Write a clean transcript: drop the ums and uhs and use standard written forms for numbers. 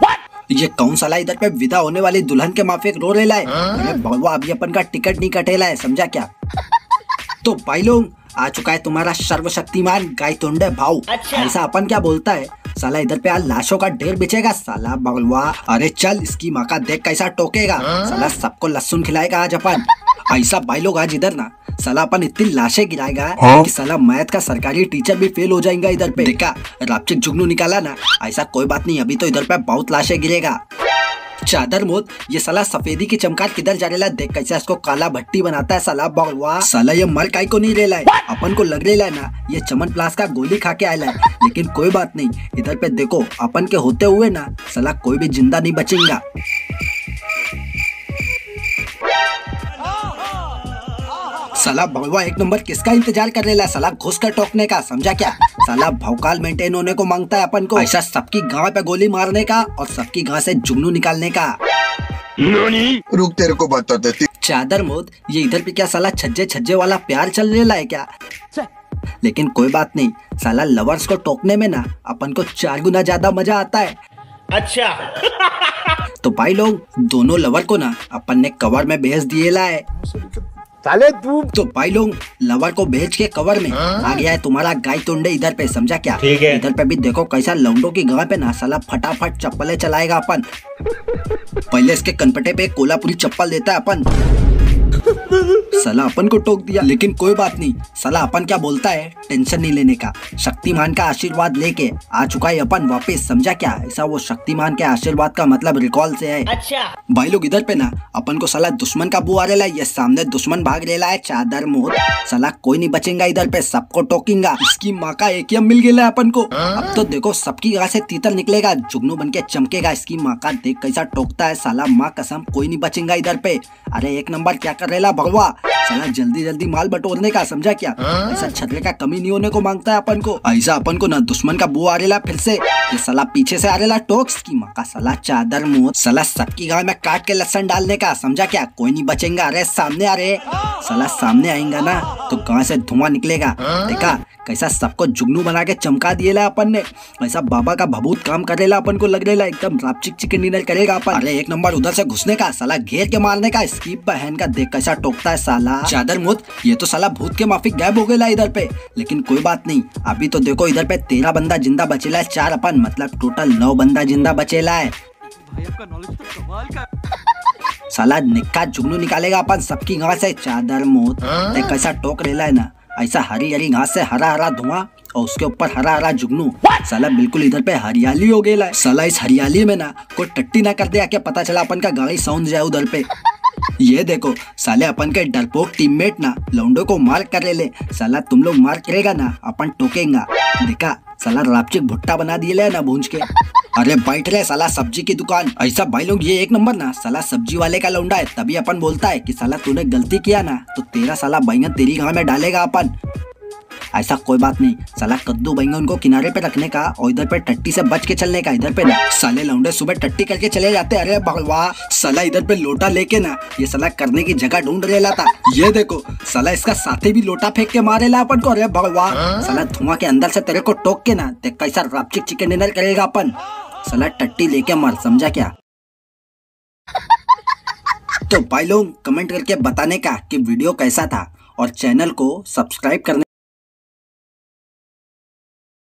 What? ये कौन साला इधर पे विदा होने वाली दुल्हन के माफिक रो ले लाए। अरे भगवा अभी अपन का टिकट नहीं कटेला है, समझा क्या? तो भाई लोग आ चुका है तुम्हारा सर्वशक्तिमान गायतोंडे भाऊ। ऐसा अपन क्या बोलता है साला, इधर पे आज लाशों का ढेर बिछेगा साला बगलवा। अरे चल इसकी माँ का देख कैसा टोकेगा साला, सबको लहसुन खिलाएगा आज अपन। ऐसा भाई लोग आज इधर ना साला अपन इतनी लाशें गिराएगा कि साला मैथ का सरकारी टीचर भी फेल हो जाएगा इधर पे। देखा रापचिक जुगनू निकाला ना, ऐसा कोई बात नहीं, अभी तो इधर पे बहुत लाशें गिरेगा। चादर मोत ये साला सफेदी की चमकार किधर जा रेला, देख कैसे इसको काला भट्टी बनाता है साला बगलवा। साला ये मर काई को नहीं रेला है, अपन को लग रेला है ना ये चमन प्लास का गोली खा के आयला है। लेकिन कोई बात नहीं, इधर पे देखो अपन के होते हुए ना साला कोई भी जिंदा नहीं बचेगा। साला भगवा एक नंबर किसका इंतजार कर रेला, साला घुस कर टोकने का, समझा क्या? साला भौकाल मेंटेन होने को मांगता है अपन को, ऐसा सबकी गांव पे गोली मारने का और सबकी गांव से जुगनू निकालने का। रुक तेरे को बता देती। चादर मोद ये इधर पे क्या साला छज्जे छज्जे वाला प्यार चल रेला है क्या? लेकिन कोई बात नहीं, साला लवर्स को टोकने में ना अपन को 4 गुना ज्यादा मजा आता है। अच्छा तो भाई लोग दोनों लवर को ना अपन ने कवर में भेज दिएला है। तो भाई लोग लवर को भेज के कवर में आ गया है तुम्हारा गायतोंडे इधर पे, समझा क्या? इधर पे भी देखो कैसा लौंडो की गांव पे ना साला फटाफट चप्पलें चलाएगा अपन। पहले इसके कनपटे पे कोल्हापुरी चप्पल देता है अपन। साला अपन को टोक दिया, लेकिन कोई बात नहीं, साला अपन क्या बोलता है टेंशन नहीं लेने का। शक्तिमान का आशीर्वाद लेके आ चुका है अपन वापस, समझा क्या? ऐसा वो शक्तिमान के आशीर्वाद का मतलब रिकॉल से है। अच्छा भाई लोग इधर पे ना अपन को साला दुश्मन का बुआ रेला, ये सामने दुश्मन भाग रेला है चादर मोर। साला कोई नहीं बचेगा इधर पे, सबको टोकेगा। इसकी माँ का AKM मिल गया अपन को, अब तो देखो सबकी गाँव से तीतर निकलेगा, जुगनू बन के चमकेगा। इसकी माँ का देख कैसा टोकता है साला, माँ कसम कोई नहीं बचेगा इधर पे। अरे एक नंबर क्या कर रेला भगवा, साला जल्दी जल्दी माल बटोरने का, समझा क्या? ऐसा छतरे का कमी नहीं होने को मांगता है अपन को। ऐसा अपन को ना दुश्मन का बुआ आ रेला फिर से, ये साला पीछे से आ रेला टोक्स की माँ का साला चादर मोत। साला सबकी गांव में काट के लहसन डालने का, समझा क्या? कोई नहीं बचेगा। अरे सामने आ रहे, साला सामने आएगा ना तो गाँव से धुआं निकलेगा। देखा कैसा सबको जुगनू बना के चमका दिएला अपन ने, ऐसा बाबा का भभूत काम कर रेला अपन को लग रेला, एकदम रापचिक चिकन डिनर करेगा अपन। अरे एक नंबर उधर से घुसने का, साला घेर के मारने का, इसकी बहन का देख कैसा टोकता है साला चादर मोत। ये तो साला भूत के माफिक गायब हो गया इधर पे, लेकिन कोई बात नहीं, अभी तो देखो इधर पे 13 बंदा जिंदा बचेला है, 4 अपन मतलब टोटल 9 बंदा जिंदा बचेला है। भाई आपका नॉलेज तो कमाल का है। साला निक्का जुगनू निकालेगा अपन सबकी गांव से चादर मोत, देख कैसा टोक रेला है ना, ऐसा हरी हरी घास से हरा हरा धुआं और उसके ऊपर हरा हरा जुगनू। साला बिल्कुल इधर पे हरियाली हो गया है। साला इस हरियाली में ना कोई टट्टी ना कर दे, आके पता चला अपन का गाड़ी सौंध जाए उधर पे। ये देखो साले अपन के डरपोक टीममेट ना लौंडो को मार कर ले, साला तुम लोग मार करेगा ना अपन टोकेगा। देखा साला रापचिक भुट्टा बना दिए ना भूंज के। अरे बैठ रहे साला सब्जी की दुकान। ऐसा भाई लोग ये एक नंबर ना साला सब्जी वाले का लौंडा है, तभी अपन बोलता है कि साला तूने गलती किया ना तो 13 साला बैंगन तेरी गांव में डालेगा अपन। ऐसा कोई बात नहीं, साला कद्दू बैंगन को किनारे पे रखने का और इधर पे टट्टी से बच के चलने का। इधर पे ना साले लौंडे सुबह टट्टी करके चले जाते। अरे भगवा साला इधर पे लोटा लेके ना ये साला करने की जगह ढूंढ रेला था। ये देखो साला इसका साथी भी लोटा फेंक के मारेला अपन को। अरे भगवा साला धुआं के अंदर से तेरे को टोक के ना देख कैसा रापचिक चिकन डिनर करेगा अपन। साला टट्टी लेके मार, समझा क्या? तो भाई लोग कमेंट करके बताने का कि वीडियो कैसा था और चैनल को सब्सक्राइब करने